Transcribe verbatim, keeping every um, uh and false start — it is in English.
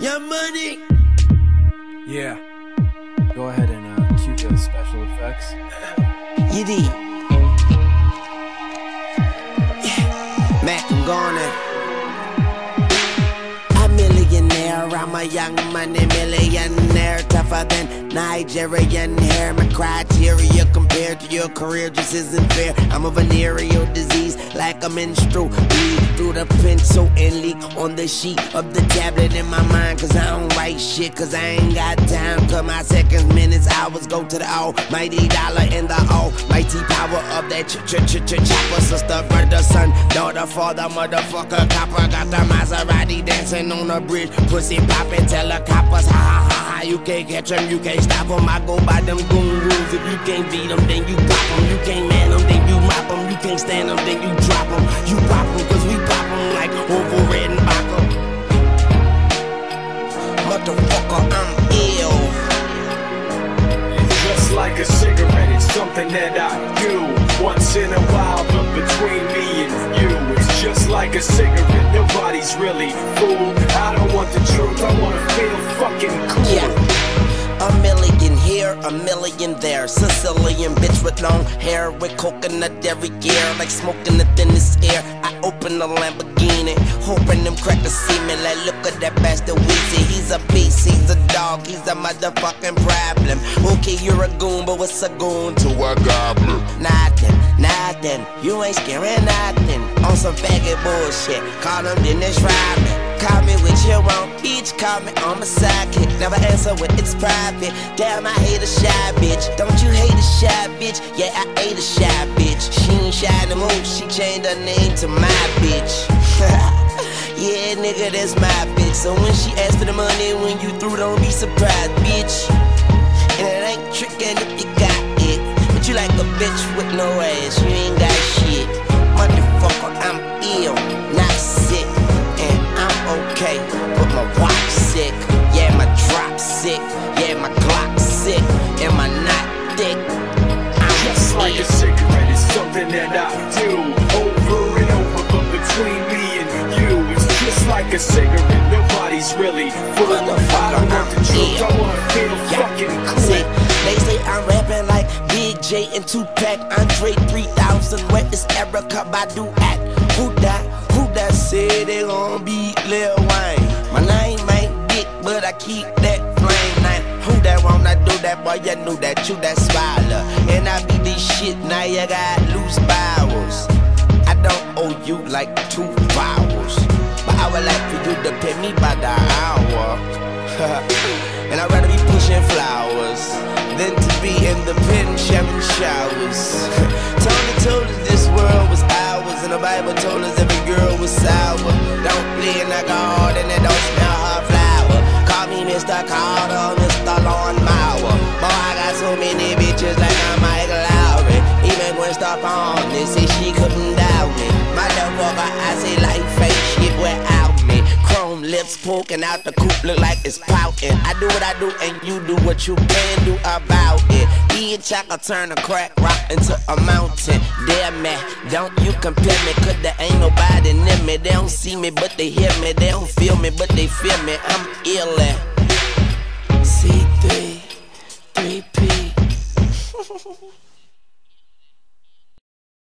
your money. Yeah. Go ahead and uh, cue the special effects. You did. Yeah. Mac and Garner. I'm a young money millionaire, tougher than Nigerian hair. My criteria compared to your career just isn't fair. I'm a venereal disease, like a menstrual bleed through the pencil and leak on the sheet of the tablet in my mind. Cause I don't write shit, cause I ain't got time. Cause my seconds, minutes, hours go to the almighty dollar and the almighty power of that ch-ch-ch-ch-chopper. Sister, brother, son, daughter, father, motherfucker, copper. Got the Maserati dancing on the bridge, pussy poppin', tell the coppers, ha ha ha ha. You can't catch them, you can't stop them. I go by them goon rules. If you can't beat them, then you pop them. You can't man them, then you mop them. You can't stand them, then you drop them. You pop them, cause we pop them like Oval Red and Baca. Motherfucker, I'm ill. Just like a cigarette, it's something that I do once in a while, but between me and you, it's just like a cigarette. Nobody's really fooled. I don't want the truth, I wanna feel fucking cool. Yeah. A million here, a million there. Sicilian bitch with long hair, with coconut every year, like smoking the thinnest air. I open the Lamborghini, hoping them crackers see me. Like, look at that bastard Weezy. He's a beast, he's a dog, he's a motherfucking problem. Okay, you're a goon, but what's a goon to a goblin? Nothing, nothing. You ain't scaring nothing. On some faggot bullshit, call him then it's robbing. Call me with your own, each call me on my sidekick. Never answer when it's private. Damn, I hate a shy bitch. Don't you hate a shy bitch? Yeah, I hate a shy bitch. She ain't shy in the mood, she changed her name to my bitch. Yeah, nigga, that's my bitch. So when she asks for the money, when you through, don't be surprised, bitch. And it ain't trickin' if you got it, but you like a bitch with no ass, you ain't got shit. Motherfucker, I'm ill, not sick. Okay, but my watch sick, yeah, my drop sick, yeah, my Glock sick, am I not thick? I'm just like a cigarette, it's something that I do over and over, but between me and you, it's just like a cigarette, nobody's really full of I don't want the truth, I wanna feel fucking cool. They say I'm rapping like Big J and Tupac, Andre three thousand, where is Erica Badu at? Who that? Who that said they gon' beat Lil Wayne? My name ain't Dick, but I keep that flame. Now, who that wanna do that? Boy, you knew that, you that swallow. And I be this shit, now you got loose vowels. I don't owe you like two vowels, but I would like for you to pay me by the hour. And I'd rather be pushing flowers than to be in the pen sharing showers. Tony told us this world was ours, and the Bible told us every girl was sour. Don't play in the garden and don't smell her flower. Call me Mister Carter, Mister Lawnmower. Boy, I got so many bitches like I'm Mike Lowry. Even Gwen Stefani said she couldn't doubt me. Motherfucker, I say life ain't shit without me. Chrome lips poking out the coupe, look like it's pouting. I do what I do and you do what you can do about it. Each I could turn a crack rock into a mountain. Damn man, don't you compare me, cause there ain't nobody near me. They don't see me but they hear me, they don't feel me but they feel me. I'm illin' C three, three P.